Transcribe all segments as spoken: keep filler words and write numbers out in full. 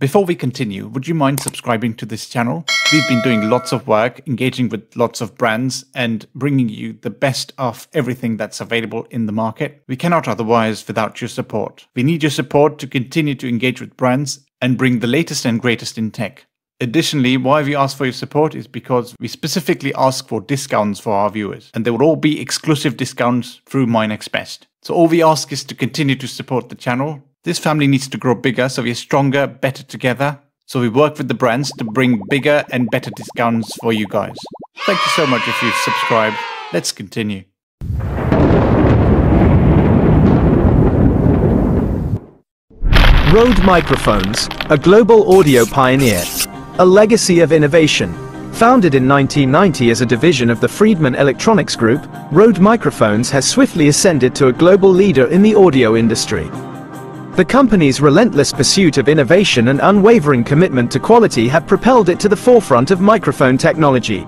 Before we continue, would you mind subscribing to this channel? We've been doing lots of work, engaging with lots of brands, and bringing you the best of everything that's available in the market. We cannot otherwise without your support. We need your support to continue to engage with brands and bring the latest and greatest in tech. Additionally, why we ask for your support is because we specifically ask for discounts for our viewers, and they will all be exclusive discounts through MyNextBest. So all we ask is to continue to support the channel. This family needs to grow bigger, so we're stronger, better together. So we work with the brands to bring bigger and better discounts for you guys. Thank you so much if you've subscribed. Let's continue. Rode Microphones, a global audio pioneer. A legacy of innovation. Founded in nineteen ninety as a division of the Friedman Electronics Group, Rode Microphones has swiftly ascended to a global leader in the audio industry. The company's relentless pursuit of innovation and unwavering commitment to quality have propelled it to the forefront of microphone technology.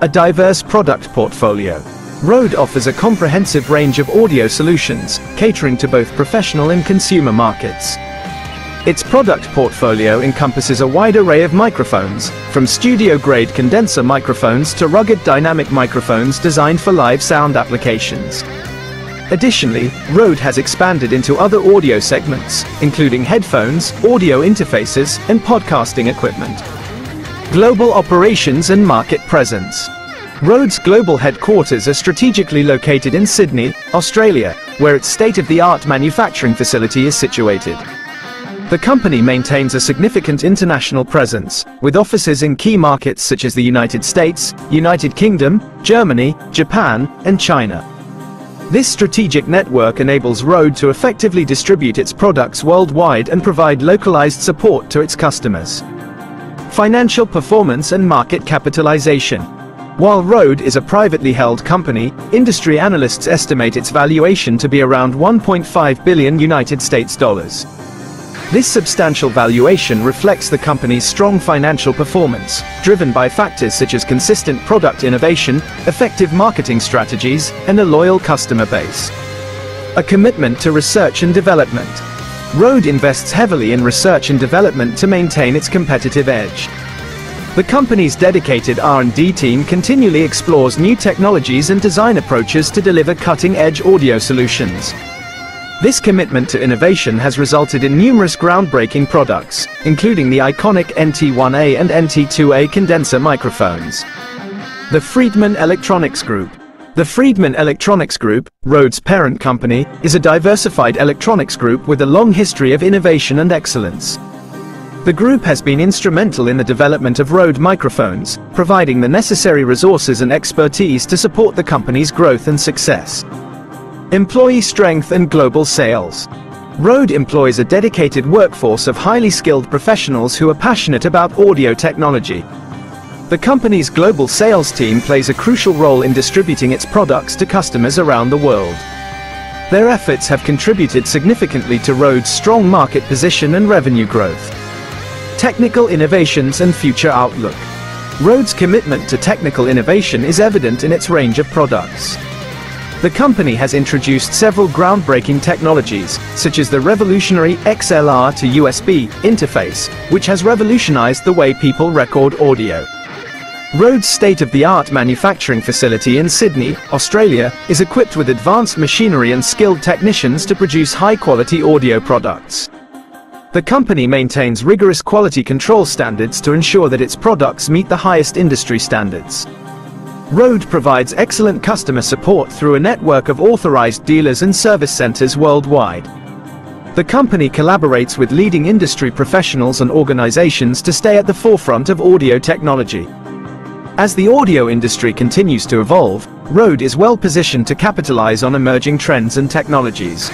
A diverse product portfolio. Rode offers a comprehensive range of audio solutions, catering to both professional and consumer markets. Its product portfolio encompasses a wide array of microphones, from studio-grade condenser microphones to rugged dynamic microphones designed for live sound applications. Additionally, Rode has expanded into other audio segments, including headphones, audio interfaces, and podcasting equipment. Global operations and market presence. Rode's global headquarters are strategically located in Sydney, Australia, where its state-of-the-art manufacturing facility is situated. The company maintains a significant international presence, with offices in key markets such as the United States, United Kingdom, Germany, Japan, and China. This strategic network enables Rode to effectively distribute its products worldwide and provide localized support to its customers. Financial performance and market capitalization. While Rode is a privately held company, industry analysts estimate its valuation to be around one point five billion United States dollars. This substantial valuation reflects the company's strong financial performance, driven by factors such as consistent product innovation, effective marketing strategies, and a loyal customer base. A commitment to research and development. Rode invests heavily in research and development to maintain its competitive edge. The company's dedicated R and D team continually explores new technologies and design approaches to deliver cutting-edge audio solutions. This commitment to innovation has resulted in numerous groundbreaking products, including the iconic N T one A and N T two A condenser microphones. The Friedman Electronics Group. The Friedman Electronics Group, Rode's parent company, is a diversified electronics group with a long history of innovation and excellence. The group has been instrumental in the development of Rode Microphones, providing the necessary resources and expertise to support the company's growth and success. Employee strength and global sales. Rode employs a dedicated workforce of highly skilled professionals who are passionate about audio technology. The company's global sales team plays a crucial role in distributing its products to customers around the world. Their efforts have contributed significantly to Rode's strong market position and revenue growth. Technical innovations and future outlook. Rode's commitment to technical innovation is evident in its range of products. The company has introduced several groundbreaking technologies, such as the revolutionary X L R to U S B interface, which has revolutionized the way people record audio. Rode's state-of-the-art manufacturing facility in Sydney, Australia, is equipped with advanced machinery and skilled technicians to produce high-quality audio products. The company maintains rigorous quality control standards to ensure that its products meet the highest industry standards. Rode provides excellent customer support through a network of authorized dealers and service centers worldwide. The company collaborates with leading industry professionals and organizations to stay at the forefront of audio technology. As the audio industry continues to evolve, Rode is well positioned to capitalize on emerging trends and technologies.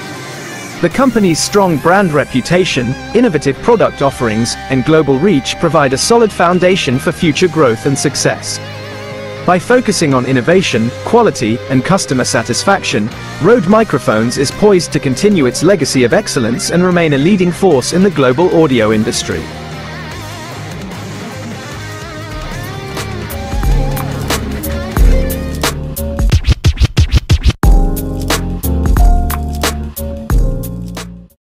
The company's strong brand reputation, innovative product offerings, and global reach provide a solid foundation for future growth and success. By focusing on innovation, quality, and customer satisfaction, Rode Microphones is poised to continue its legacy of excellence and remain a leading force in the global audio industry.